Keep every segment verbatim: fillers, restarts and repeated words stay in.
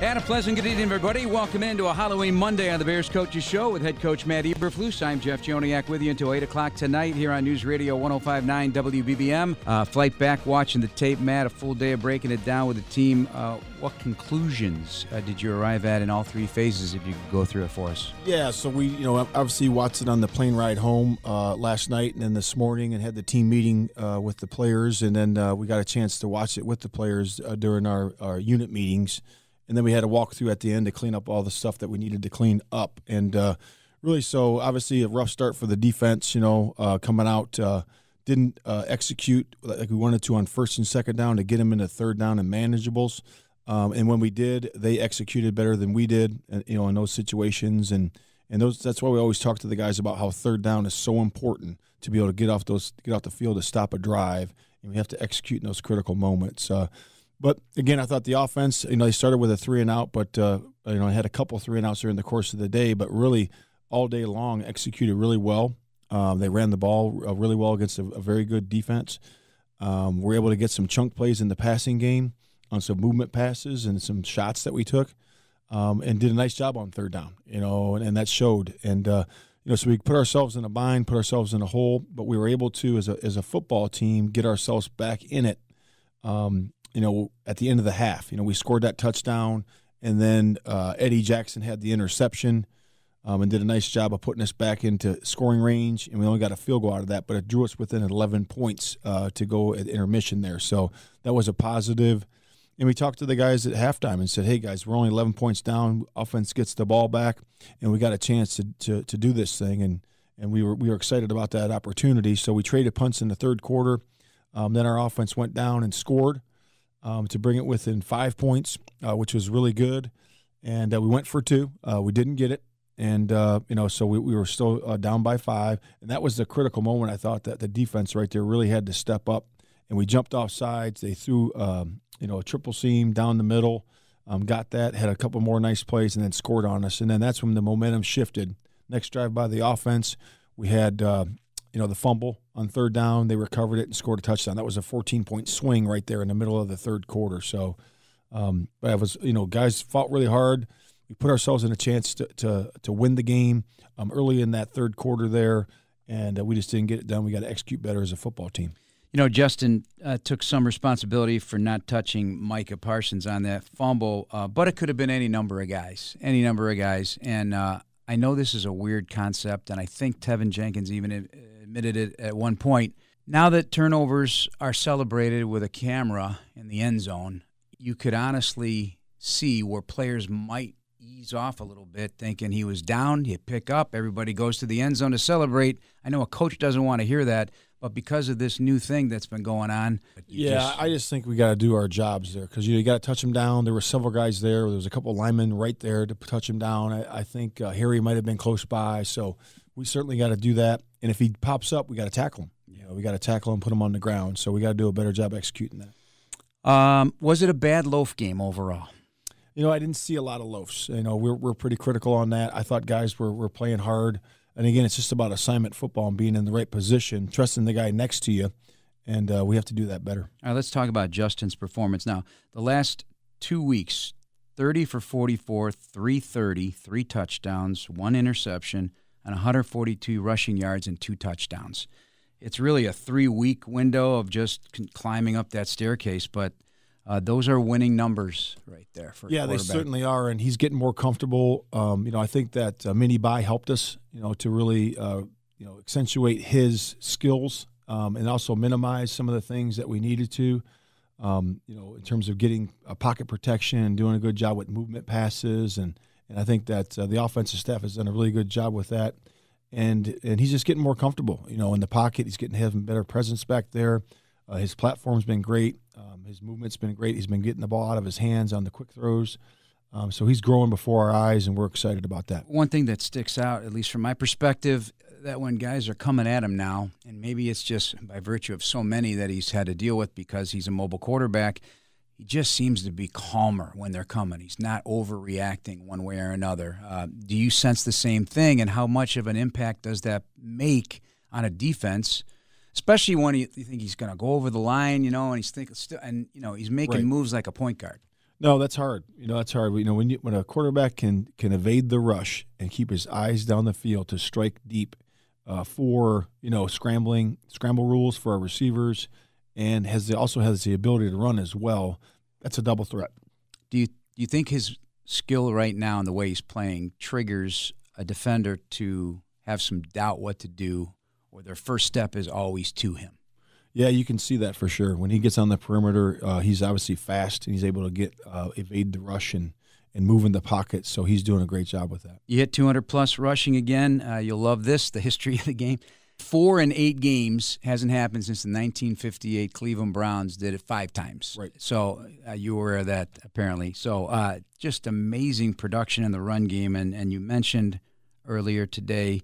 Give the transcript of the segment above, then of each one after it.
And a pleasant good evening, everybody. Welcome into a Halloween Monday on the Bears Coaches Show with head coach Matt Eberflus. I'm Jeff Joniak with you until eight o'clock tonight here on News Radio one oh five point nine W B B M. Uh, flight back, watching the tape, Matt, a full day of breaking it down with the team. Uh, what conclusions uh, did you arrive at in all three phases, if you could go through it for us? Yeah, so we, you know, obviously watched it on the plane ride home uh, last night and then this morning, and had the team meeting uh, with the players, and then uh, we got a chance to watch it with the players uh, during our, our unit meetings. And then we had a walkthrough at the end to clean up all the stuff that we needed to clean up. And uh, really, so obviously a rough start for the defense, you know, uh, coming out, uh, didn't uh, execute like we wanted to on first and second down to get them into third down and manageables. Um, and when we did, they executed better than we did, you know, in those situations. And, and those, that's why we always talk to the guys about how third down is so important to be able to get off those, get off the field to stop a drive. And we have to execute in those critical moments. Uh, But, again, I thought the offense, you know, they started with a three and out, but, uh, you know, I had a couple three and outs during the course of the day, but really all day long executed really well. Um, they ran the ball really well against a, a very good defense. Um, we were able to get some chunk plays in the passing game on some movement passes and some shots that we took, um, and did a nice job on third down, you know, and, and that showed. And, uh, you know, so we put ourselves in a bind, put ourselves in a hole, but we were able to, as a, as a football team, get ourselves back in it. Um You know, at the end of the half, you know, we scored that touchdown, and then uh, Eddie Jackson had the interception um, and did a nice job of putting us back into scoring range, and we only got a field goal out of that, but it drew us within eleven points uh, to go at intermission there. So that was a positive. And we talked to the guys at halftime and said, hey, guys, we're only eleven points down. Offense gets the ball back, and we got a chance to, to, to do this thing, and, and we were we were excited about that opportunity. So we traded punts in the third quarter. Um, then our offense went down and scored. Um, to bring it within five points, uh, which was really good. And uh, we went for two. Uh, we didn't get it. And, uh, you know, so we, we were still uh, down by five. And that was the critical moment, I thought, that the defense right there really had to step up. And we jumped off sides. They threw, um, you know, a triple seam down the middle, um, got that, had a couple more nice plays, and then scored on us. And then that's when the momentum shifted. Next drive by the offense, we had, uh, you know, the fumble. On third down, they recovered it and scored a touchdown. That was a fourteen-point swing right there in the middle of the third quarter. So, um, but I was, you know, guys fought really hard. We put ourselves in a chance to to, to win the game um, early in that third quarter there, and uh, we just didn't get it done. We got to execute better as a football team. You know, Justin uh, took some responsibility for not touching Micah Parsons on that fumble, uh, but it could have been any number of guys, any number of guys. And uh, I know this is a weird concept, and I think Tevin Jenkins even if, admitted it at one point. Now that turnovers are celebrated with a camera in the end zone, you could honestly see where players might ease off a little bit, thinking he was down, you pick up, everybody goes to the end zone to celebrate. I know a coach doesn't want to hear that, but because of this new thing that's been going on. Yeah, just... I just think we got to do our jobs there because you, know, you got to touch them down. There were several guys there. There was a couple of linemen right there to touch him down. I, I think uh, Harry might have been close by, so we certainly got to do that. And if he pops up, we got to tackle him. You know, we got to tackle him, put him on the ground. So we got to do a better job executing that. Um, was it a bad loaf game overall? You know, I didn't see a lot of loafs. You know, we're we're pretty critical on that. I thought guys were were playing hard. And again, it's just about assignment football and being in the right position, trusting the guy next to you. And uh, we have to do that better. All right, let's talk about Justin's performance now. The last two weeks, thirty for forty-four, three thirty, three touchdowns, one interception, and one hundred forty-two rushing yards and two touchdowns. It's really a three-week window of just climbing up that staircase, but uh, those are winning numbers right there. For yeah, they certainly are, and he's getting more comfortable. Um, you know, I think that uh, mini-bye helped us, you know, to really, uh, you know, accentuate his skills um, and also minimize some of the things that we needed to, um, you know, in terms of getting a pocket protection and doing a good job with movement passes and, And I think that uh, the offensive staff has done a really good job with that. And and he's just getting more comfortable, you know, in the pocket. He's getting having better presence back there. Uh, his platform's been great. Um, his movement's been great. He's been getting the ball out of his hands on the quick throws. Um, so he's growing before our eyes, and we're excited about that. One thing that sticks out, at least from my perspective, that when guys are coming at him now, and maybe it's just by virtue of so many that he's had to deal with because he's a mobile quarterback, he just seems to be calmer when they're coming. He's not overreacting one way or another. Uh, do you sense the same thing, and how much of an impact does that make on a defense, especially when you think he's going to go over the line, you know, and he's thinking, and you know, he's making right moves like a point guard. No, that's hard. You know, that's hard. You know, when you, when a quarterback can can evade the rush and keep his eyes down the field to strike deep, uh, for you know scrambling scramble rules for our receivers, and has the, also has the ability to run as well. That's a double threat. Do you do you think his skill right now and the way he's playing triggers a defender to have some doubt what to do, or their first step is always to him? Yeah, you can see that for sure. When he gets on the perimeter, uh, he's obviously fast, and he's able to get uh, evade the rush and, and move in the pocket, so he's doing a great job with that. You hit two hundred plus rushing again. Uh, you'll love this, the history of the game. Four in eight games hasn't happened since the nineteen fifty-eight Cleveland Browns did it five times. Right. So uh, you were aware of that, apparently. So uh, just amazing production in the run game, and, and you mentioned earlier today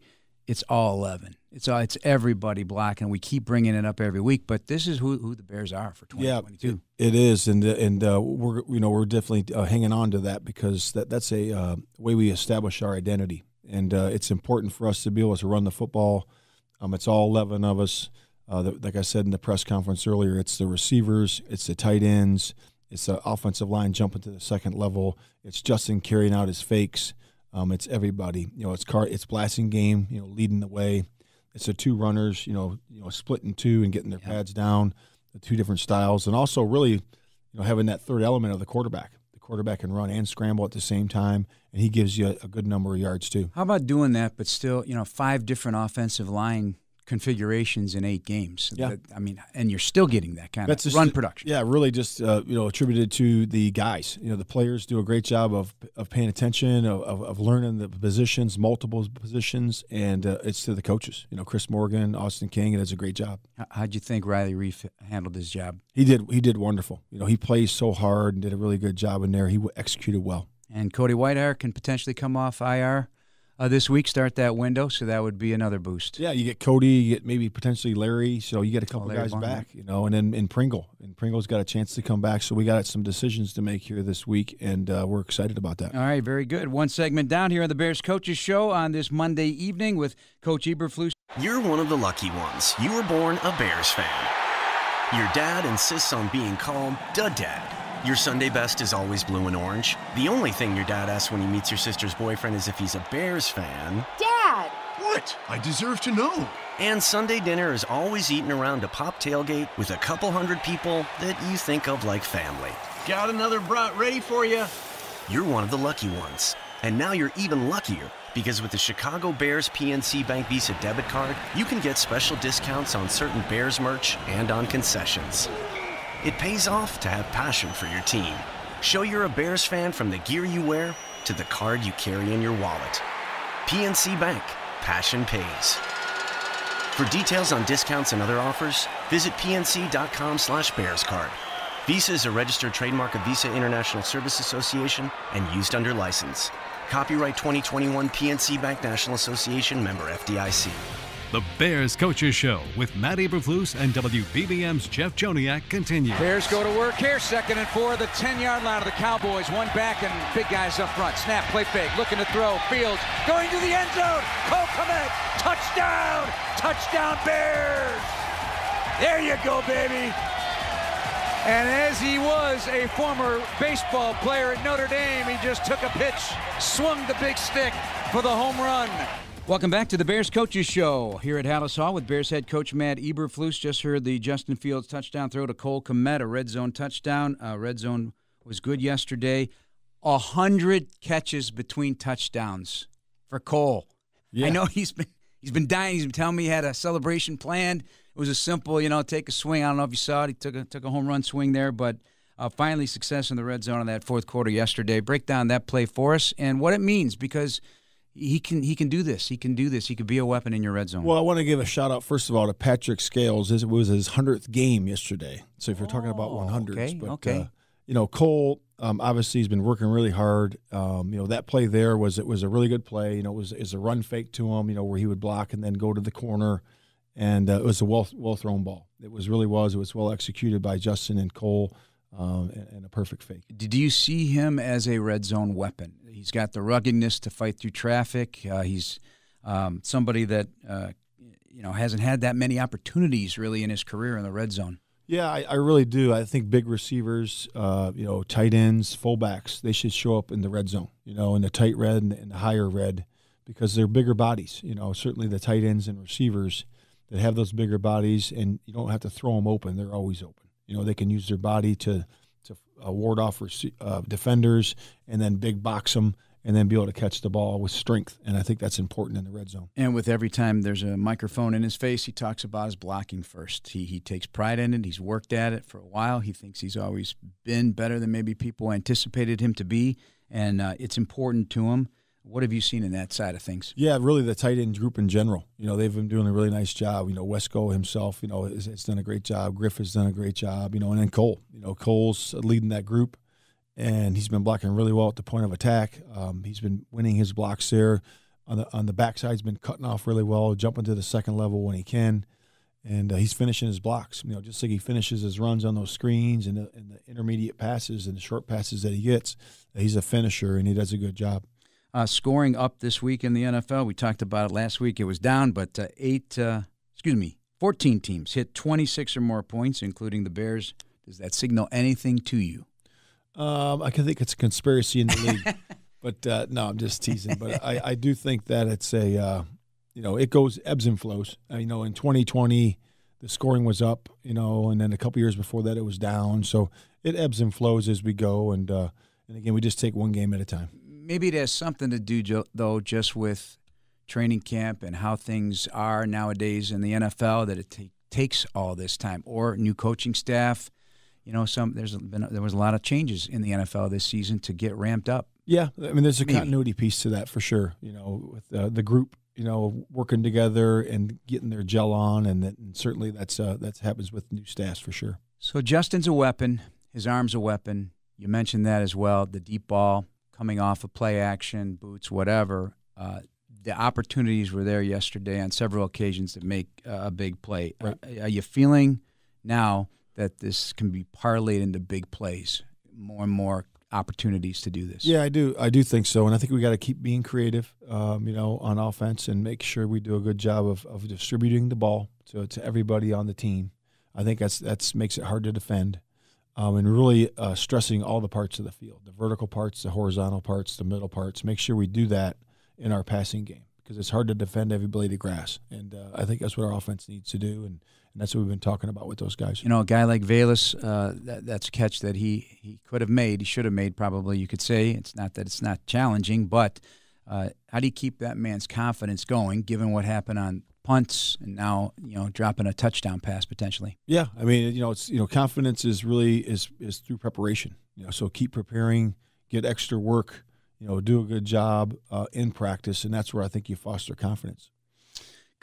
it's all eleven. It's uh, it's everybody blocking. We keep bringing it up every week, but this is who, who the Bears are for twenty twenty-two. Yeah, it is, and and uh, we're you know we're definitely uh, hanging on to that, because that that's a uh, way we establish our identity, and uh, it's important for us to be able to run the football. Um, it's all eleven of us. Uh, the, like I said in the press conference earlier, it's the receivers, it's the tight ends, it's the offensive line jumping to the second level. It's Justin carrying out his fakes. Um, it's everybody. You know, it's car, it's blasting game. You know, leading the way. It's the two runners, you know, you know, splitting two and getting their yeah. pads down, the two different styles, and also really, you know, having that third element of the quarterback. The quarterback can run and scramble at the same time, and he gives you a, a good number of yards too. How about doing that, but still, you know, five different offensive line configurations in eight games? Yeah, that, I mean, and you're still getting that kind That's of run just, production. Yeah, really, just uh, you know, attributed to the guys. You know, the players do a great job of of paying attention, of of, of learning the positions, multiple positions, and uh, it's to the coaches. You know, Chris Morgan, Austin King, it does a great job. How'd you think Riley Reif handled his job? He did. He did wonderful. You know, he plays so hard and did a really good job in there. He executed well. And Cody Whitehair can potentially come off I R. Uh, this week, start that window, so that would be another boost. Yeah, you get Cody, you get maybe potentially Larry, so you get a couple oh, guys Bonner. back, you know, and then and Pringle. And Pringle's got a chance to come back, so we got some decisions to make here this week, and uh, we're excited about that. All right, very good. One segment down here on the Bears Coaches Show on this Monday evening with Coach Eberflus. You're one of the lucky ones. You were born a Bears fan. Your dad insists on being called Da Dad. Your Sunday best is always blue and orange. The only thing your dad asks when he meets your sister's boyfriend is if he's a Bears fan. Dad! What? I deserve to know. And Sunday dinner is always eaten around a pop tailgate with a couple hundred people that you think of like family. Got another brat ready for you. You're one of the lucky ones. And now you're even luckier, because with the Chicago Bears P N C Bank Visa debit card, you can get special discounts on certain Bears merch and on concessions. It pays off to have passion for your team. Show you're a Bears fan from the gear you wear to the card you carry in your wallet. P N C Bank, passion pays. For details on discounts and other offers, visit P N C dot com slash Bears card. Visa is a registered trademark of Visa International Service Association and used under license. Copyright twenty twenty-one P N C Bank National Association, member F D I C. The Bears Coaches Show with Matt Eberflus and W B B M's Jeff Joniak continues. Bears go to work here, second and four, the ten-yard line of the Cowboys. One back and big guys up front. Snap, play fake, looking to throw. Fields going to the end zone. Cole Kmet, touchdown, touchdown Bears. There you go, baby. And as he was a former baseball player at Notre Dame, he just took a pitch, swung the big stick for the home run. Welcome back to the Bears Coaches Show here at Halas Hall with Bears head coach Matt Eberflus. Just heard the Justin Fields touchdown throw to Cole Kmet, a red zone touchdown. Uh, red zone was good yesterday. A hundred catches between touchdowns for Cole. Yeah. I know he's been he's been dying. He's been telling me he had a celebration planned. It was a simple, you know, take a swing. I don't know if you saw it. He took a took a home run swing there, but uh, finally success in the red zone in that fourth quarter yesterday. Break down that play for us and what it means, because He can he can do this. He can do this. He could be a weapon in your red zone. Well, I want to give a shout out first of all to Patrick Scales. It was his hundredth game yesterday. So if you're oh, talking about one hundreds, okay, but okay. Uh, you know Cole um, obviously has been working really hard. Um, you know that play there was it was a really good play. You know it was is a run fake to him. You know where he would block and then go to the corner, and uh, it was a well well thrown ball. It was really was it was well executed by Justin and Cole. Um, and a perfect fake. Did you see him as a red zone weapon? He's got the ruggedness to fight through traffic. Uh, he's um, somebody that uh, you know hasn't had that many opportunities really in his career in the red zone. Yeah, I, I really do. I think big receivers, uh, you know, tight ends, fullbacks, they should show up in the red zone, you know, in the tight red and, and the higher red, because they're bigger bodies. You know, certainly the tight ends and receivers that have those bigger bodies, and you don't have to throw them open. They're always open. You know, they can use their body to to uh, ward off uh, defenders and then big box them and then be able to catch the ball with strength. And I think that's important in the red zone. And with every time there's a microphone in his face, he talks about his blocking first. He he takes pride in it. He's worked at it for a while. He thinks he's always been better than maybe people anticipated him to be, and uh, it's important to him. What have you seen in that side of things? Yeah, really the tight end group in general. You know, they've been doing a really nice job. You know, Wesco himself, you know, has, has done a great job. Griff has done a great job, you know, and then Cole. You know, Cole's leading that group, and he's been blocking really well at the point of attack. Um, he's been winning his blocks there. On the, on the backside, he's been cutting off really well, jumping to the second level when he can, and uh, he's finishing his blocks. You know, just like he finishes his runs on those screens and the, and the intermediate passes and the short passes that he gets, he's a finisher, and he does a good job. Uh, scoring up this week in the N F L. We talked about it last week. It was down, but uh, eight, uh, excuse me, fourteen teams hit twenty-six or more points, including the Bears. Does that signal anything to you? Um, I think it's a conspiracy in the league, but uh, no, I'm just teasing. But I, I do think that it's a, uh, you know, it goes ebbs and flows. I, you know, in twenty twenty, the scoring was up, you know, and then a couple years before that, it was down. So it ebbs and flows as we go, and uh, and again, we just take one game at a time. Maybe it has something to do, though, just with training camp and how things are nowadays in the N F L, that it t takes all this time, or new coaching staff. You know, some there's been there was a lot of changes in the N F L this season to get ramped up. Yeah, I mean, there's a Maybe. continuity piece to that for sure. You know, with uh, the group, you know, working together and getting their gel on, and, that, and certainly that's uh, that happens with new staffs for sure. So Justin's a weapon. His arm's a weapon. You mentioned that as well. The deep ball, coming off of play action, boots, whatever, uh, the opportunities were there yesterday on several occasions to make uh, a big play. Right. Are, are you feeling now that this can be parlayed into big plays, more and more opportunities to do this? Yeah, I do. I do think so, and I think we got to keep being creative, um, you know, on offense, and make sure we do a good job of, of distributing the ball to to everybody on the team. I think that's that's makes it hard to defend. Um, and really uh, stressing all the parts of the field, the vertical parts, the horizontal parts, the middle parts. Make sure we do that in our passing game, because it's hard to defend every blade of grass. And uh, I think that's what our offense needs to do, and, and that's what we've been talking about with those guys. You know, a guy like Velas, uh, that, that's a catch that he, he could have made. He should have made probably, you could say. It's not that it's not challenging, but uh, how do you keep that man's confidence going, given what happened on punts, and now, you know, dropping a touchdown pass potentially? Yeah, I mean, you know, it's, you know, confidence is really is is through preparation. You know, so keep preparing, get extra work, you know, do a good job uh, in practice, and that's where I think you foster confidence.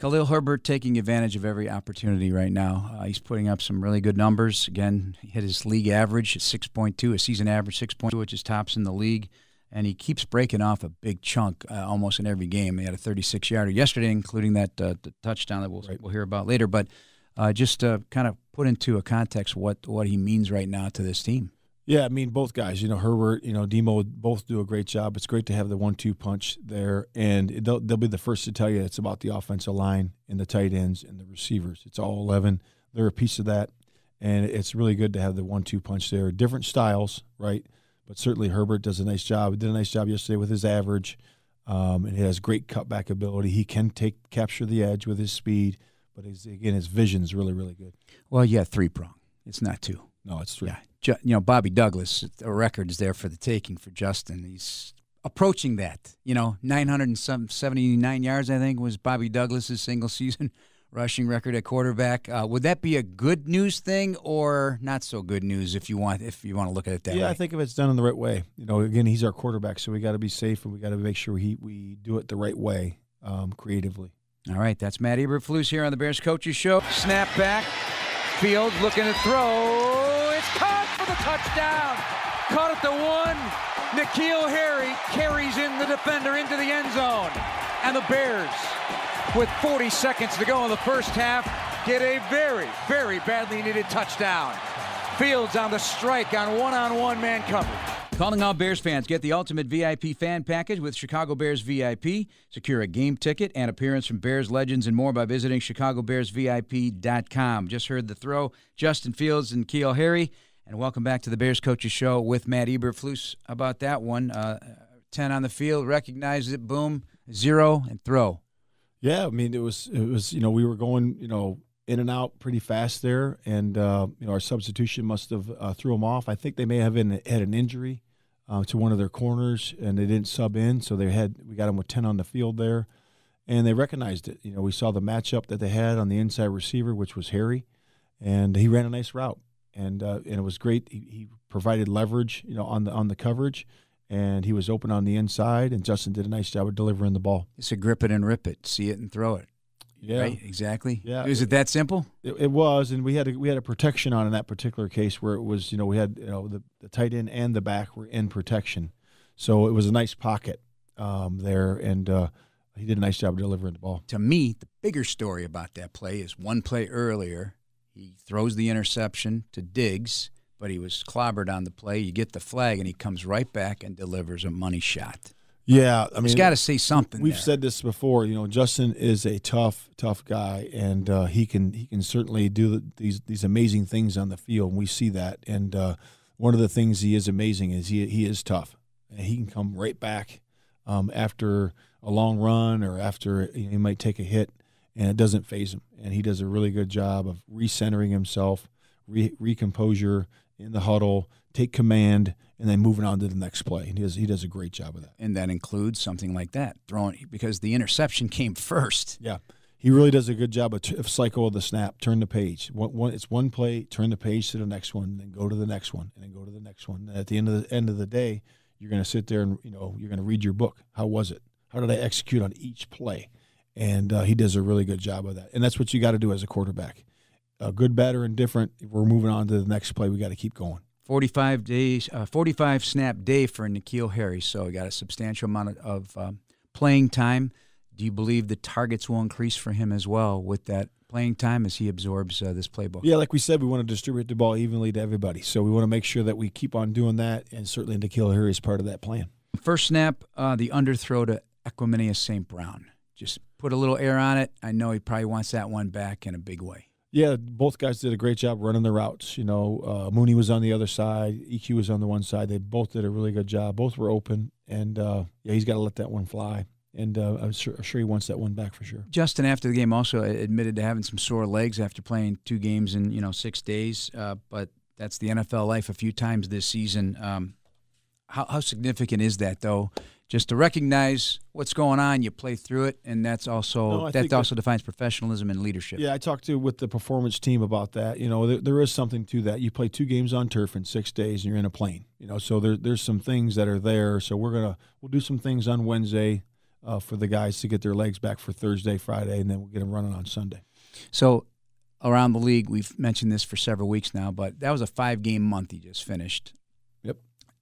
Khalil Herbert taking advantage of every opportunity right now. Uh, he's putting up some really good numbers. Again, he hit his league average at six point two, a season average six point two, which is tops in the league. And he keeps breaking off a big chunk uh, almost in every game. He had a thirty-six yarder yesterday, including that uh, the touchdown that we'll, right. we'll hear about later. But uh, just uh, kind of put into a context what, what he means right now to this team. Yeah, I mean, both guys, you know, Herbert, you know, Demo, both do a great job. It's great to have the one two punch there. And they'll, they'll be the first to tell you it's about the offensive line and the tight ends and the receivers. It's all eleven. They're a piece of that. And it's really good to have the one two punch there. Different styles, right? But certainly Herbert does a nice job. He did a nice job yesterday with his average, um, and he has great cutback ability. He can take capture the edge with his speed, but his, again, his vision is really, really good. Well, yeah, three-prong. It's not two. No, it's three. Yeah. Ju you know, Bobby Douglas, a record is there for the taking for Justin. He's approaching that. You know, nine hundred seventy-nine yards, I think, was Bobby Douglas's single-season rushing record at quarterback. Uh, would that be a good news thing or not so good news, if you want if you want to look at it that yeah, way? Yeah, I think if it's done in the right way. You know, again, he's our quarterback, so we got to be safe, and we got to make sure he, we do it the right way, um, creatively. All right, that's Matt Eberflus here on the Bears Coaches Show. Snap back, Fields looking to throw. It's caught for the touchdown. Caught at the one. N'Keal Harry carries in the defender into the end zone, and the Bears, with forty seconds to go in the first half, get a very, very badly needed touchdown. Fields on the strike on one-on-one man coverage. Calling all Bears fans, get the ultimate V I P fan package with Chicago Bears V I P. Secure a game ticket and appearance from Bears legends and more by visiting chicago bears v i p dot com. Just heard the throw, Justin Fields and N'Keal Harry. And welcome back to the Bears Coaches Show with Matt Eberflus. About that one, uh, ten on the field, recognize it, boom, zero, and throw. Yeah, I mean, it was, it was, you know, we were going, you know, in and out pretty fast there, and uh, you know, our substitution must have uh, threw them off. I think they may have been, had an injury uh, to one of their corners, and they didn't sub in, so they had we got them with ten on the field there, and they recognized it. You know, we saw the matchup that they had on the inside receiver, which was Harry, and he ran a nice route, and uh, and it was great. He, he provided leverage, you know, on the on the coverage. And he was open on the inside, and Justin did a nice job of delivering the ball. It's a grip it and rip it, see it and throw it. Yeah, right? Exactly. Yeah, is it, it that simple? It, it was, and we had a, we had a protection on in that particular case where it was, you know, we had you know the, the tight end and the back were in protection, so it was a nice pocket um, there, and uh, he did a nice job of delivering the ball. To me, the bigger story about that play is one play earlier, he throws the interception to Diggs. But he was clobbered on the play. You get the flag, and he comes right back and delivers a money shot. Yeah, I mean, he's got to see something. We've there. said this before. You know, Justin is a tough, tough guy, and uh, he can he can certainly do these these amazing things on the field. And we see that. And uh, one of the things he is amazing is he he is tough. And he can come right back um, after a long run or after you know, he might take a hit, and it doesn't faze him. And he does a really good job of recentering himself, re recomposure. in the huddle, take command, and then moving on to the next play. And he does, he does a great job of that. And that includes something like that, throwing because the interception came first. Yeah, he really does a good job of, of cycle of the snap, turn the page. One, one, it's one play, turn the page to the next one, and then go to the next one, and then go to the next one. And at the end of the end of the day, you're going to sit there and you know you're going to read your book. How was it? How did I execute on each play? And uh, he does a really good job of that. And that's what you got to do as a quarterback. Uh, good, bad, or indifferent, we're moving on to the next play. We got to keep going. Forty-five days, uh, forty-five snap day for N'Keal Harry. So we got a substantial amount of um, playing time. Do you believe the targets will increase for him as well with that playing time as he absorbs uh, this playbook? Yeah, like we said, we want to distribute the ball evenly to everybody. So we want to make sure that we keep on doing that, and certainly N'Keal Harry is part of that plan. First snap, uh, the underthrow to Equanimeous Saint Brown. Just put a little air on it. I know he probably wants that one back in a big way. Yeah, both guys did a great job running their routes. You know, uh, Mooney was on the other side. E Q was on the one side. They both did a really good job. Both were open, and uh, yeah, he's got to let that one fly. And uh, I'm, sure, I'm sure he wants that one back for sure. Justin, after the game, also admitted to having some sore legs after playing two games in you know six days. Uh, but that's the N F L life a few times this season. Um, how, how significant is that, though? Just to recognize what's going on, you play through it, and that's also no, that also that, defines professionalism and leadership. Yeah, I talked to with the performance team about that. You know, there, there is something to that. You play two games on turf in six days, and you're in a plane. You know, so there, there's some things that are there. So we're gonna we'll do some things on Wednesday uh, for the guys to get their legs back for Thursday, Friday, and then we'll get them running on Sunday. So around the league, we've mentioned this for several weeks now, but that was a five-game month he just finished. Yep.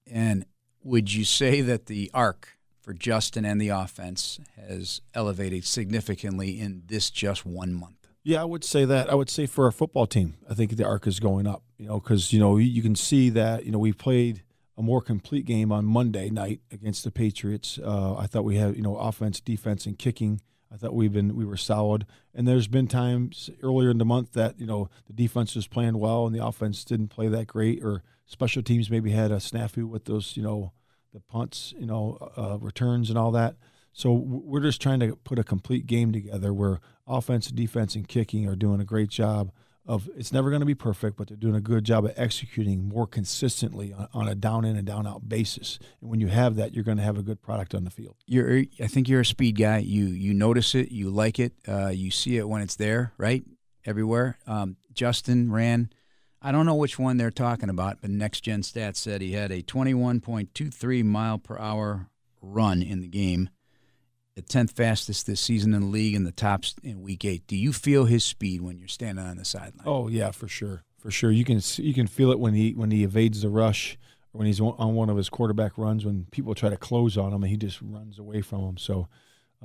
And would you say that the arc for Justin and the offense has elevated significantly in this just one month? Yeah, I would say that. I would say for our football team, I think the arc is going up, you know, because, you know, you can see that, you know, we played a more complete game on Monday night against the Patriots. Uh, I thought we had, you know, offense, defense, and kicking. I thought we've been, we were solid. And there's been times earlier in the month that, you know, the defense was playing well and the offense didn't play that great, or special teams maybe had a snafu with those, you know, the punts, you know, uh, returns and all that. So we're just trying to put a complete game together where offense, defense, and kicking are doing a great job of – it's never going to be perfect, but they're doing a good job of executing more consistently on, on a down-in and down-out basis. And when you have that, you're going to have a good product on the field. You're, I think you're a speed guy. You, you notice it. You like it. Uh, you see it when it's there, right, everywhere. Um, Justin ran – I don't know which one they're talking about, but Next Gen Stats said he had a twenty-one point two three mile per hour run in the game, the tenth fastest this season in the league, and the tops in week eight. Do you feel his speed when you're standing on the sideline? Oh yeah, for sure, for sure. You can you can feel it when he when he evades the rush, or when he's on one of his quarterback runs when people try to close on him and he just runs away from him. So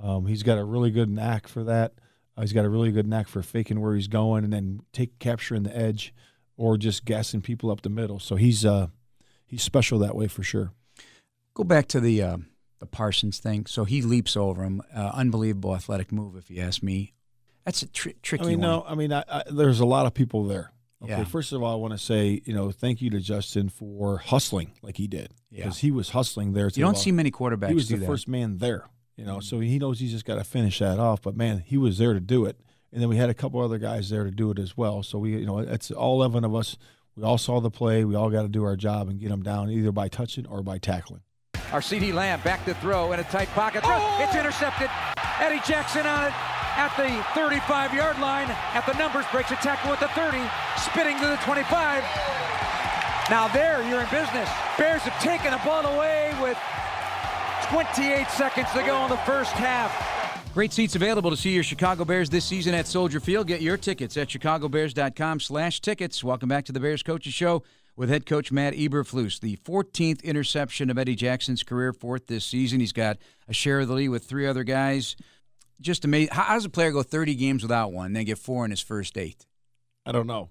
um, he's got a really good knack for that. Uh, he's got a really good knack for faking where he's going and then take capturing the edge, or just gassing people up the middle. So he's uh, he's special that way for sure. Go back to the uh, the Parsons thing. So he leaps over him. Uh, unbelievable athletic move, if you ask me. That's a tri tricky I mean, one. No, I mean, I, I, there's a lot of people there. Okay, yeah. First of all, I want to say, you know, thank you to Justin for hustling like he did. Because yeah. he was hustling there. You don't see many quarterbacks. He was the that. first man there. You know, so he knows he's just got to finish that off. But, man, he was there to do it. And then we had a couple other guys there to do it as well. So, we, you know, it's all eleven of us. We all saw the play. We all got to do our job and get them down either by touching or by tackling. Our C D Lamb back to throw in a tight pocket. Oh! It's intercepted. Eddie Jackson on it at the thirty-five yard line. At the numbers, breaks a tackle at the thirty, spitting to the twenty-five. Now there, you're in business. Bears have taken a ball away with twenty-eight seconds to go in the first half. Great seats available to see your Chicago Bears this season at Soldier Field. Get your tickets at chicago bears dot com slash tickets. Welcome back to the Bears Coaches Show with head coach Matt Eberflus. The fourteenth interception of Eddie Jackson's career, fourth this season. He's got a share of the lead with three other guys. Just amazing. How does a player go thirty games without one and then get four in his first eight? I don't know.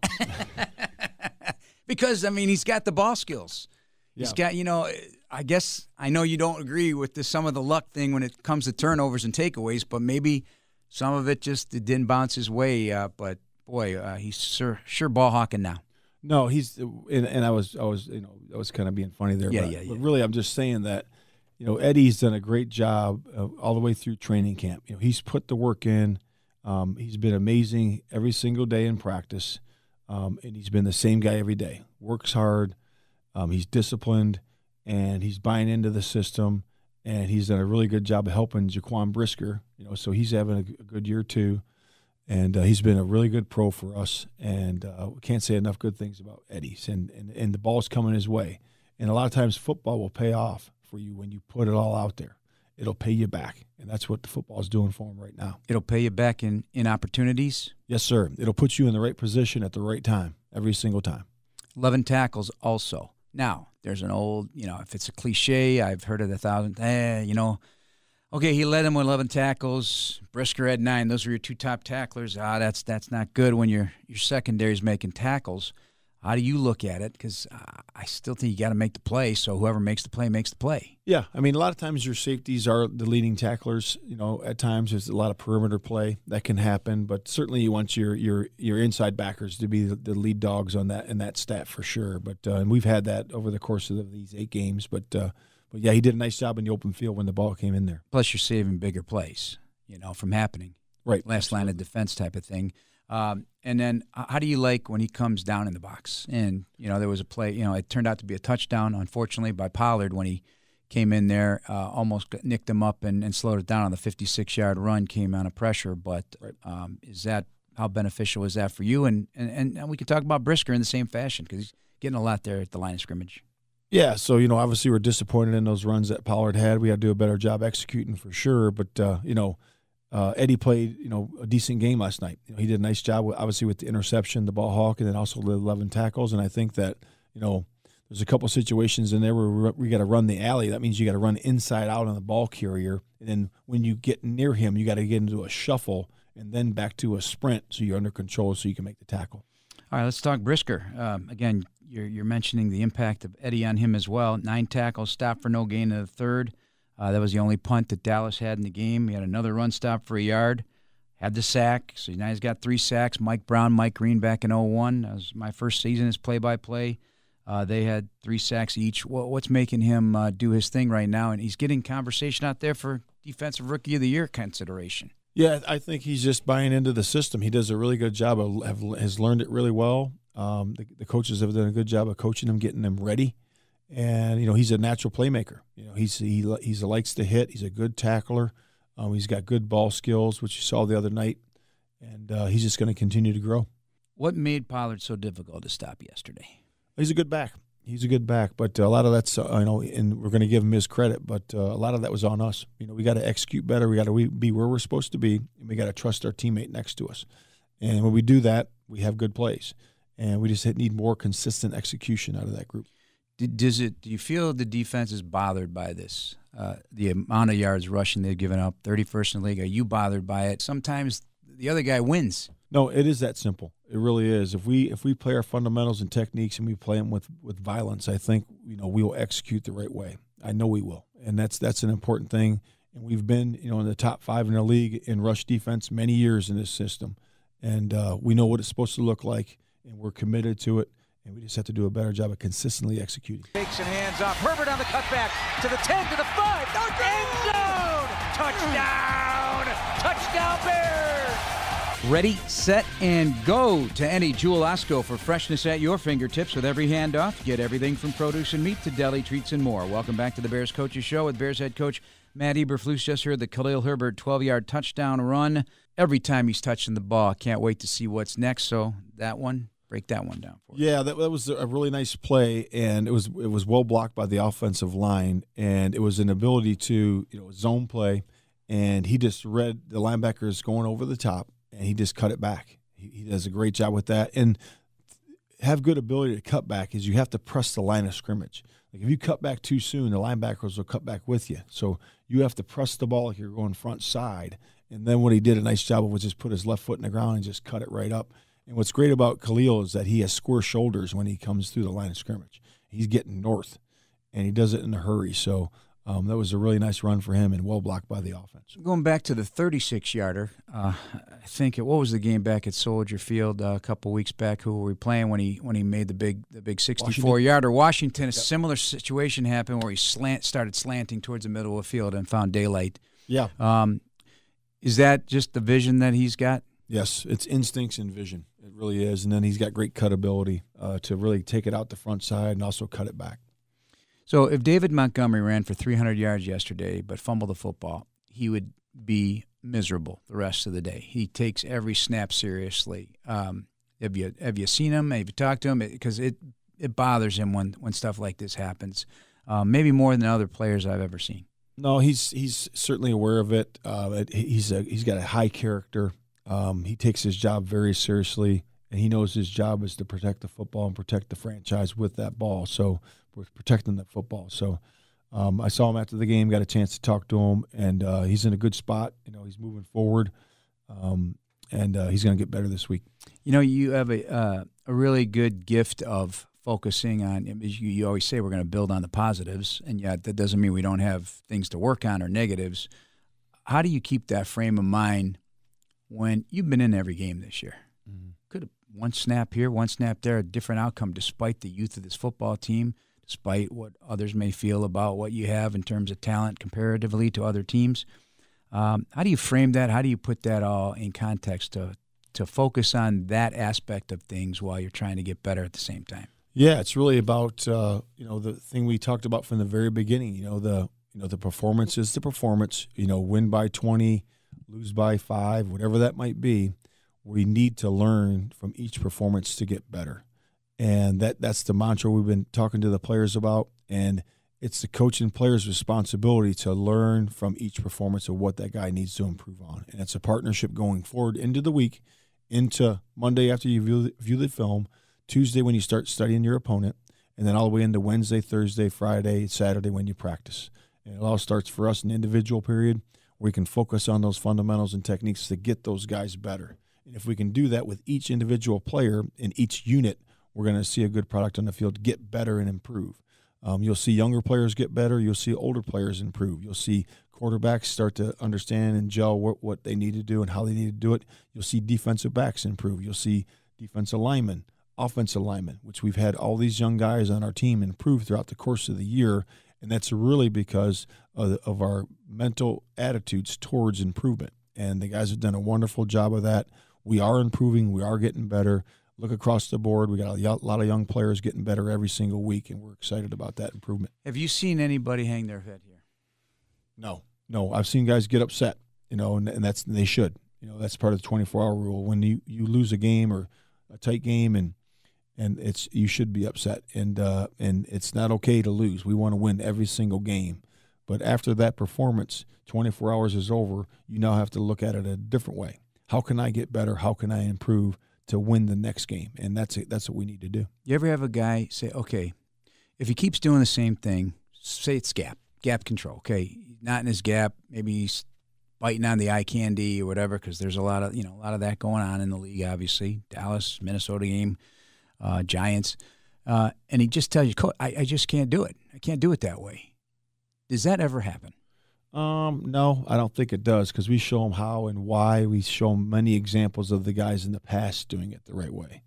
Because, I mean, he's got the ball skills. Yeah. He's got, you know, I guess I know you don't agree with the, some of the luck thing when it comes to turnovers and takeaways, but maybe some of it just it didn't bounce his way. Uh, but, boy, uh, he's sure, sure ball hawking now. No, he's and, and I was I was you know I was kind of being funny there. Yeah, but, yeah, yeah. But really, I'm just saying that, you know, Eddie's done a great job uh, all the way through training camp. You know, he's put the work in. Um, he's been amazing every single day in practice, um, and he's been the same guy every day. Works hard. Um, he's disciplined, and he's buying into the system, and he's done a really good job of helping Jaquan Brisker. You know, so he's having a, a good year too. And uh, he's been a really good pro for us, and uh, we can't say enough good things about Eddie. And, and and the ball's coming his way. And a lot of times football will pay off for you when you put it all out there. It'll pay you back, and that's what the football's doing for him right now. It'll pay you back in, in opportunities? Yes, sir. It'll put you in the right position at the right time every single time. eleven tackles also. Now, there's an old, you know, if it's a cliche, I've heard it a thousand, eh, you know, okay, he led him with eleven tackles. Brisker had nine. Those were your two top tacklers. Ah, that's that's not good when your your secondary's making tackles. How do you look at it? Because I still think you got to make the play. So whoever makes the play makes the play. Yeah, I mean, a lot of times your safeties are the leading tacklers. You know, at times there's a lot of perimeter play that can happen, but certainly you want your your your inside backers to be the, the lead dogs on that in that stat for sure. But uh, and we've had that over the course of these eight games, but. Uh, But yeah, he did a nice job in the open field when the ball came in there. Plus, you're saving bigger plays, you know, from happening. Right. Last line of defense type of thing. Um, and then how do you like when he comes down in the box? And, you know, there was a play, you know, it turned out to be a touchdown, unfortunately, by Pollard when he came in there, uh, almost nicked him up and, and slowed it down on the fifty-six yard run, came on a pressure. But right. um, is that how beneficial is that for you? And, and, and we can talk about Brisker in the same fashion because he's getting a lot there at the line of scrimmage. Yeah, so, you know, obviously we're disappointed in those runs that Pollard had. We had to do a better job executing for sure. But, uh, you know, uh, Eddie played, you know, a decent game last night. You know, he did a nice job, obviously, with the interception, the ball hawk, and then also the eleven tackles. And I think that, you know, there's a couple situations in there where we got to run the alley. That means you got to run inside out on the ball carrier. And then when you get near him, you got to get into a shuffle and then back to a sprint so you're under control so you can make the tackle. All right, let's talk Brisker. Um, again, You're, you're mentioning the impact of Eddie on him as well. Nine tackles, stopped for no gain in the third. Uh, that was the only punt that Dallas had in the game. He had another run stop for a yard. Had the sack. So now he's got three sacks. Mike Brown, Mike Green back in oh one. That was my first season as play-by-play. Uh, they had three sacks each. What, what's making him uh, do his thing right now? And he's getting conversation out there for Defensive Rookie of the Year consideration. Yeah, I think he's just buying into the system. He does a really good job. Of, have, has learned it really well. Um, the, the coaches have done a good job of coaching him, getting him ready, and you know he's a natural playmaker. You know he's he he's likes to hit. He's a good tackler. Um, he's got good ball skills, which you saw the other night, and uh, he's just going to continue to grow. What made Pollard so difficult to stop yesterday? He's a good back. He's a good back, but a lot of that's uh, you know, and we're going to give him his credit, but uh, a lot of that was on us. You know we got to execute better. We got to be where we're supposed to be, and we got to trust our teammate next to us. And when we do that, we have good plays. And we just need more consistent execution out of that group. Does it? Do you feel the defense is bothered by this? Uh, the amount of yards rushing they've given up, thirty-first in the league. Are you bothered by it? Sometimes the other guy wins. No, it is that simple. It really is. If we if we play our fundamentals and techniques and we play them with with violence, I think you know we will execute the right way. I know we will. And that's that's an important thing. And we've been, you know, in the top five in the league in rush defense many years in this system. And uh, we know what it's supposed to look like, and we're committed to it. And we just have to do a better job of consistently executing. Fakes and hands off. Herbert on the cutback to the ten, to the five. End zone! Touchdown! Touchdown Bears! Ready, set, and go to any Jewel Osco for freshness at your fingertips with every handoff. Get everything from produce and meat to deli treats and more. Welcome back to the Bears Coaches Show with Bears head coach Matt Eberflus. Just heard the Khalil Herbert twelve-yard touchdown run. Every time he's touching the ball, can't wait to see what's next. So that one. Break that one down for yeah, that, that was a really nice play, and it was it was well blocked by the offensive line, and it was an ability to, you know, zone play, and he just read the linebackers going over the top, and he just cut it back. He, he does a great job with that, and have good ability to cut back is you have to press the line of scrimmage. Like if you cut back too soon, the linebackers will cut back with you. So you have to press the ball like you're going front side, and then what he did a nice job of was just put his left foot in the ground and just cut it right up. And what's great about Khalil is that he has square shoulders when he comes through the line of scrimmage. He's getting north, and he does it in a hurry. So um, that was a really nice run for him and well blocked by the offense. Going back to the thirty-six-yarder, uh, I think it, what was the game back at Soldier Field uh, a couple weeks back? Who were we playing when he when he made the big the big sixty-four-yarder? Washington. Washington, a yep. similar situation happened where he slant started slanting towards the middle of the field and found daylight. Yeah. Um, is that just the vision that he's got? Yes, it's instincts and vision. It really is. And then he's got great cut ability uh, to really take it out the front side and also cut it back. So if David Montgomery ran for three hundred yards yesterday but fumbled the football, he would be miserable the rest of the day. He takes every snap seriously. Um, have you have you seen him? Have you talked to him? Because it, it, it bothers him when, when stuff like this happens, uh, maybe more than other players I've ever seen. No, he's he's certainly aware of it. Uh, he's a, he's got a high character. Um, he takes his job very seriously, and he knows his job is to protect the football and protect the franchise with that ball. So we're protecting the football. So um, I saw him after the game, got a chance to talk to him, and uh, he's in a good spot. You know, he's moving forward, um, and uh, he's going to get better this week. You know, you have a uh, a really good gift of focusing on. You, you always say we're going to build on the positives, and yet that doesn't mean we don't have things to work on or negatives. How do you keep that frame of mind? When you've been in every game this year, mm-hmm. could have one snap here, one snap there, a different outcome despite the youth of this football team, despite what others may feel about what you have in terms of talent comparatively to other teams. Um, how do you frame that? How do you put that all in context to, to focus on that aspect of things while you're trying to get better at the same time? Yeah, it's really about, uh, you know, the thing we talked about from the very beginning, you know, the, you know, the performance is the performance, you know, win by twenty, lose by five, whatever that might be, we need to learn from each performance to get better. And that that's the mantra we've been talking to the players about, and it's the coach and player's responsibility to learn from each performance of what that guy needs to improve on. And it's a partnership going forward into the week, into Monday after you view the, view the film, Tuesday when you start studying your opponent, and then all the way into Wednesday, Thursday, Friday, Saturday when you practice. And it all starts for us in the individual period. We can focus on those fundamentals and techniques to get those guys better. And if we can do that with each individual player in each unit, we're going to see a good product on the field get better and improve. Um, you'll see younger players get better. You'll see older players improve. You'll see quarterbacks start to understand and gel what, what they need to do and how they need to do it. You'll see defensive backs improve. You'll see defensive linemen, offensive linemen, which we've had all these young guys on our team improve throughout the course of the year. And that's really because of, of our mental attitudes towards improvement. And the guys have done a wonderful job of that. We are improving. We are getting better. Look across the board. We got a lot of young players getting better every single week, and we're excited about that improvement. Have you seen anybody hang their head here? No. No, I've seen guys get upset, you know, and, and that's they should. You know, that's part of the twenty-four hour rule. When you, you lose a game or a tight game and – And it's you should be upset, and uh, and it's not okay to lose. We want to win every single game. But after that performance, twenty-four hours is over, you now have to look at it a different way. How can I get better? How can I improve to win the next game? And that's it. That's what we need to do. You ever have a guy say, okay, if he keeps doing the same thing, say it's gap, gap control, okay, not in his gap, maybe he's biting on the eye candy or whatever because there's a lot of, you know, a lot of that going on in the league, obviously. Dallas, Minnesota game. Uh, Giants, uh, and he just tells you, I, I just can't do it. I can't do it that way. Does that ever happen? Um, no, I don't think it does, because we show them how and why. We show them many examples of the guys in the past doing it the right way.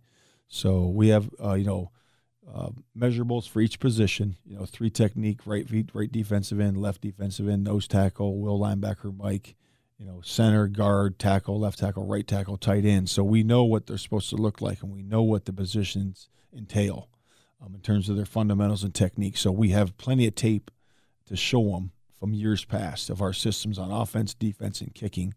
So we have, uh, you know, uh, measurables for each position. You know, three technique, right feet, right defensive end, left defensive end, nose tackle, will linebacker, Mike, you know, center, guard, tackle, left tackle, right tackle, tight end. So we know what they're supposed to look like, and we know what the positions entail um, in terms of their fundamentals and technique. So we have plenty of tape to show them from years past of our systems on offense, defense, and kicking,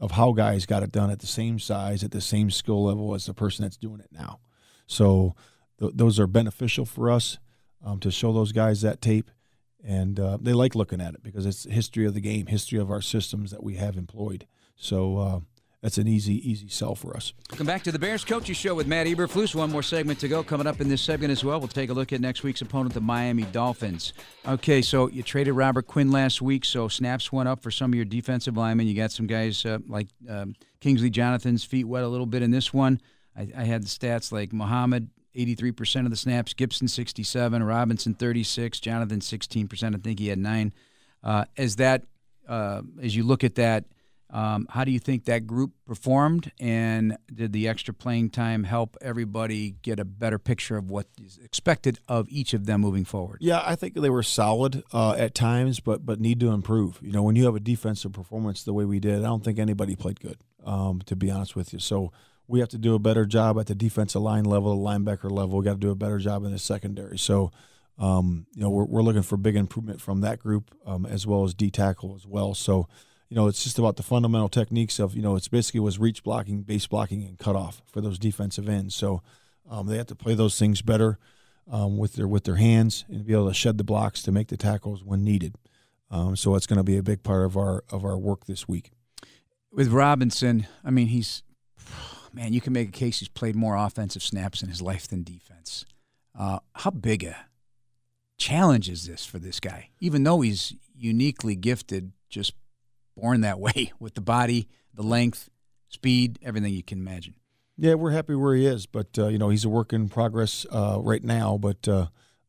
of how guys got it done at the same size, at the same skill level as the person that's doing it now. So th those are beneficial for us um, to show those guys that tape, and uh, they like looking at it because it's history of the game, history of our systems that we have employed. So uh, that's an easy, easy sell for us. Welcome back to the Bears Coaches Show with Matt Eberflus. One more segment to go. Coming up in this segment as well, we'll take a look at next week's opponent, the Miami Dolphins. Okay, so you traded Robert Quinn last week, so snaps went up for some of your defensive linemen. You got some guys uh, like um, Kingsley Jonathan's feet wet a little bit in this one. I, I had the stats like Muhammad, eighty-three percent of the snaps, Gibson, sixty-seven, Robinson, thirty-six, Jonathan, sixteen percent. I think he had nine. Uh, as, that, uh, as you look at that, Um, how do you think that group performed, and did the extra playing time help everybody get a better picture of what is expected of each of them moving forward? Yeah, I think they were solid uh, at times, but but need to improve. You know, when you have a defensive performance the way we did, I don't think anybody played good, um, to be honest with you. So we have to do a better job at the defensive line level, the linebacker level. We've got to do a better job in the secondary. So, um, you know, we're, we're looking for big improvement from that group, um, as well as D tackle as well. So, you know, it's just about the fundamental techniques of, you know, it's basically was reach blocking, base blocking, and cutoff for those defensive ends. So um, they have to play those things better um, with their with their hands, and be able to shed the blocks to make the tackles when needed. Um, so it's going to be a big part of our of our work this week. With Robinson, I mean, he's man. You can make a case he's played more offensive snaps in his life than defense. Uh, how big a challenge is this for this guy? Even though he's uniquely gifted, just born that way with the body, the length, speed, everything you can imagine. Yeah, we're happy where he is, but, uh, you know, he's a work in progress uh, right now, but uh,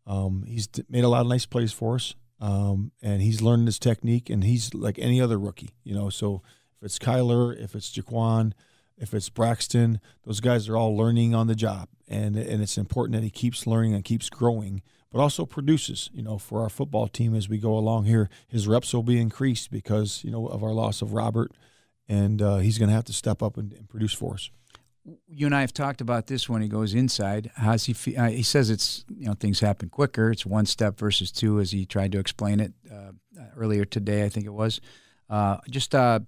um, he's made a lot of nice plays for us, um, and he's learned his technique, and he's like any other rookie, you know. So if it's Kyler, if it's Jaquan, if it's Braxton, those guys are all learning on the job, and, and it's important that he keeps learning and keeps growing, but also produces, you know, for our football team as we go along here. His reps will be increased because, you know, of our loss of Robert, and uh, he's going to have to step up and, and produce for us. You and I have talked about this when he goes inside. How's he feel? Uh, he says it's, you know, things happen quicker. It's one step versus two, as he tried to explain it uh, earlier today, I think it was. Uh, just uh,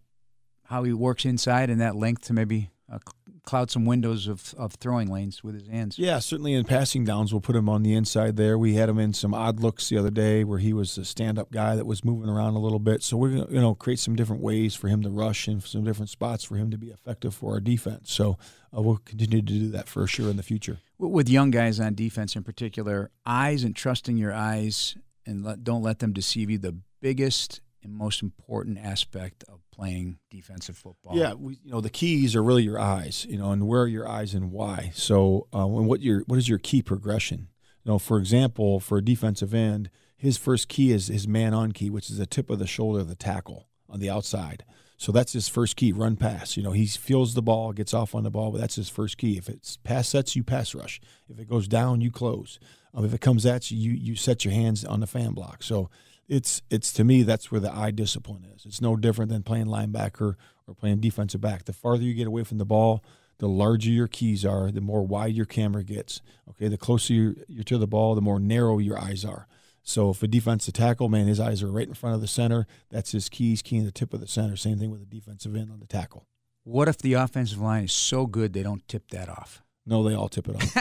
how he works inside and that length to maybe uh, – cloud some windows of, of throwing lanes with his hands. Yeah, certainly in passing downs we'll put him on the inside there. We had him in some odd looks the other day where he was a stand-up guy that was moving around a little bit. So we're going to, you know, create some different ways for him to rush and some different spots for him to be effective for our defense. So uh, we'll continue to do that for sure in the future. With young guys on defense in particular, eyes and trusting your eyes and let, don't let them deceive you, the biggest and most important aspect of playing defensive football. Yeah, we, you know, the keys are really your eyes, you know, and where are your eyes and why. So, um, and what your what is your key progression? You know, for example, for a defensive end, his first key is his man-on key, which is the tip of the shoulder of the tackle on the outside. So that's his first key, run pass. You know, he feels the ball, gets off on the ball, but that's his first key. If it's pass sets, you pass rush. If it goes down, you close. Um, if it comes at you, you, you set your hands on the fan block. So It's, it's to me, that's where the eye discipline is. It's no different than playing linebacker or playing defensive back. The farther you get away from the ball, the larger your keys are, the more wide your camera gets. Okay, the closer you're to the ball, the more narrow your eyes are. So if a defensive tackle, man, his eyes are right in front of the center. That's his keys, keying the tip of the center. Same thing with the defensive end on the tackle. What if the offensive line is so good they don't tip that off? No, they all tip it off.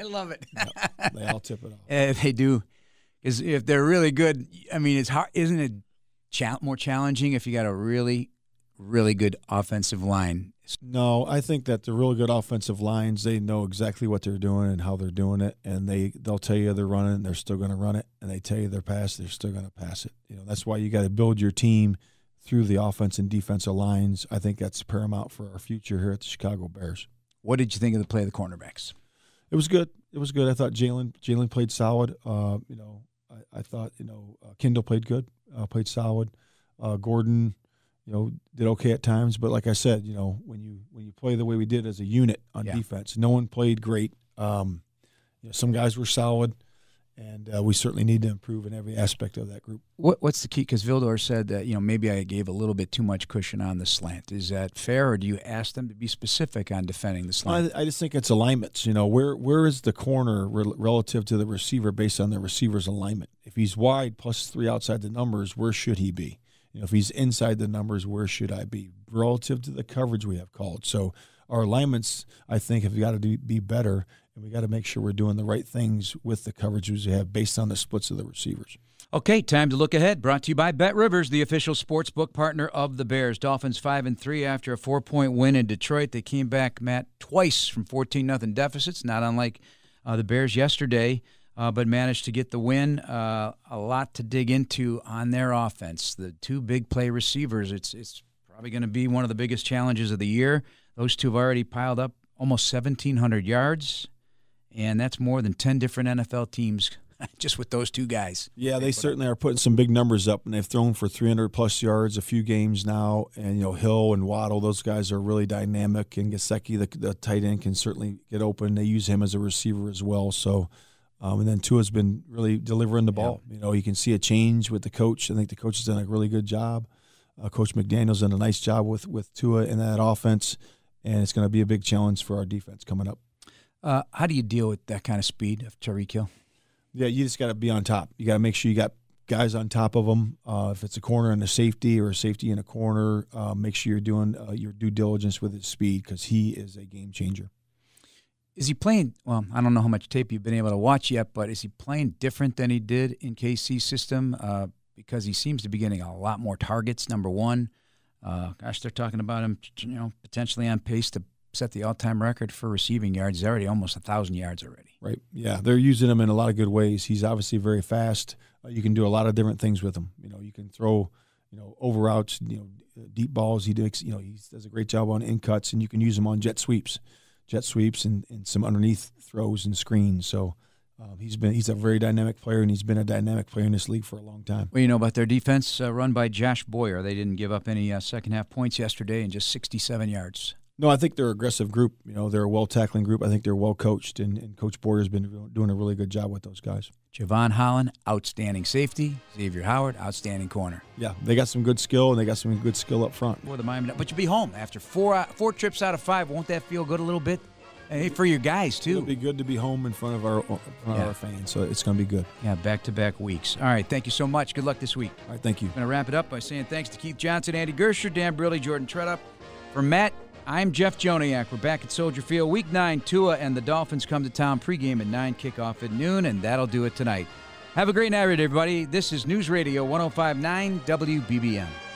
I love it. Yeah, they all tip it off. Uh, they do. Is if they're really good, I mean, it's hard, isn't it cha more challenging if you got a really, really good offensive line? No, I think that the really good offensive lines, they know exactly what they're doing and how they're doing it, and they, they'll tell you they're running, they're still going to run it, and they tell you they're passing, they're still going to pass it. You know, that's why you got to build your team through the offense and defensive lines. I think that's paramount for our future here at the Chicago Bears. What did you think of the play of the cornerbacks? It was good. It was good. I thought Jalen Jalen played solid. Uh, you know, I, I thought, you know, uh, Kendall played good, uh, played solid. Uh, Gordon, you know, did okay at times. But like I said, you know, when you when you play the way we did as a unit on yeah. defense, no one played great. Um, you know, some guys were solid, and uh, we certainly need to improve in every aspect of that group. What What's the key? Because Vildor said that, you know, maybe I gave a little bit too much cushion on the slant. Is that fair, or do you ask them to be specific on defending the slant? I, I just think it's alignments. You know, where where is the corner re relative to the receiver based on the receiver's alignment? If he's wide plus three outside the numbers, where should he be? You know, if he's inside the numbers, where should I be relative to the coverage we have called? So our alignments, I think, have got to do, be better, and we got to make sure we're doing the right things with the coverages we have based on the splits of the receivers. Okay, time to look ahead. Brought to you by BetRivers, the official sports book partner of the Bears. Dolphins five and three after a four-point win in Detroit. They came back, Matt, twice from fourteen nothing deficits, not unlike uh, the Bears yesterday. Uh, but managed to get the win. Uh, a lot to dig into on their offense. The two big play receivers, it's it's probably going to be one of the biggest challenges of the year. Those two have already piled up almost seventeen hundred yards, and that's more than ten different N F L teams just with those two guys. Yeah, they, they certainly up. are putting some big numbers up, and they've thrown for three hundred plus yards a few games now. And, you know, Hill and Waddle, those guys are really dynamic. And Gesicki, the, the tight end, can certainly get open. They use him as a receiver as well, so... Um, and then Tua's been really delivering the ball. Yeah. You know, you can see a change with the coach. I think the coach has done a really good job. Uh, Coach McDaniel's done a nice job with, with Tua in that offense, and it's going to be a big challenge for our defense coming up. Uh, how do you deal with that kind of speed of Tyreek Hill? Yeah, you just got to be on top. You got to make sure you got guys on top of them. Uh, if it's a corner and a safety or a safety and a corner, uh, make sure you're doing uh, your due diligence with his speed, because he is a game changer. Is he playing – well, I don't know how much tape you've been able to watch yet, but is he playing different than he did in K C's system? Uh, because he seems to be getting a lot more targets, number one. Uh, gosh, they're talking about him, you know, potentially on pace to set the all-time record for receiving yards. He's already almost one thousand yards already. Right, yeah. They're using him in a lot of good ways. He's obviously very fast. Uh, you can do a lot of different things with him. You know, you can throw – you know, over routes, you know, deep balls. He does, you know, he does a great job on in cuts, and you can use him on jet sweeps. Jet sweeps and, and some underneath throws and screens. So um, he's been he's a very dynamic player, and he's been a dynamic player in this league for a long time. Well, you know about their defense uh, run by Josh Boyer. They didn't give up any uh, second half points yesterday, and just sixty-seven yards. No, I think they're an aggressive group. You know, they're a well tackling group. I think they're well coached, and, and Coach Boyer's been doing a really good job with those guys. Javon Holland, outstanding safety. Xavier Howard, outstanding corner. Yeah, they got some good skill, and they got some good skill up front. Well, the Miami, but you'll be home after four four trips out of five. Won't that feel good a little bit? Hey, for your guys too. It'll be good to be home in front of our, in front yeah. of our fans, so it's going to be good. Yeah, back-to-back weeks. All right, thank you so much. Good luck this week. All right, thank you. I'm going to wrap it up by saying thanks to Keith Johnson, Andy Gersher, Dan Briley, Jordan Treadup. For Matt, I'm Jeff Joniak. We're back at Soldier Field. Week nine, Tua and the Dolphins come to town. Pregame at nine, kickoff at noon, and that'll do it tonight. Have a great night, everybody. This is News Radio one oh five point nine W B B M.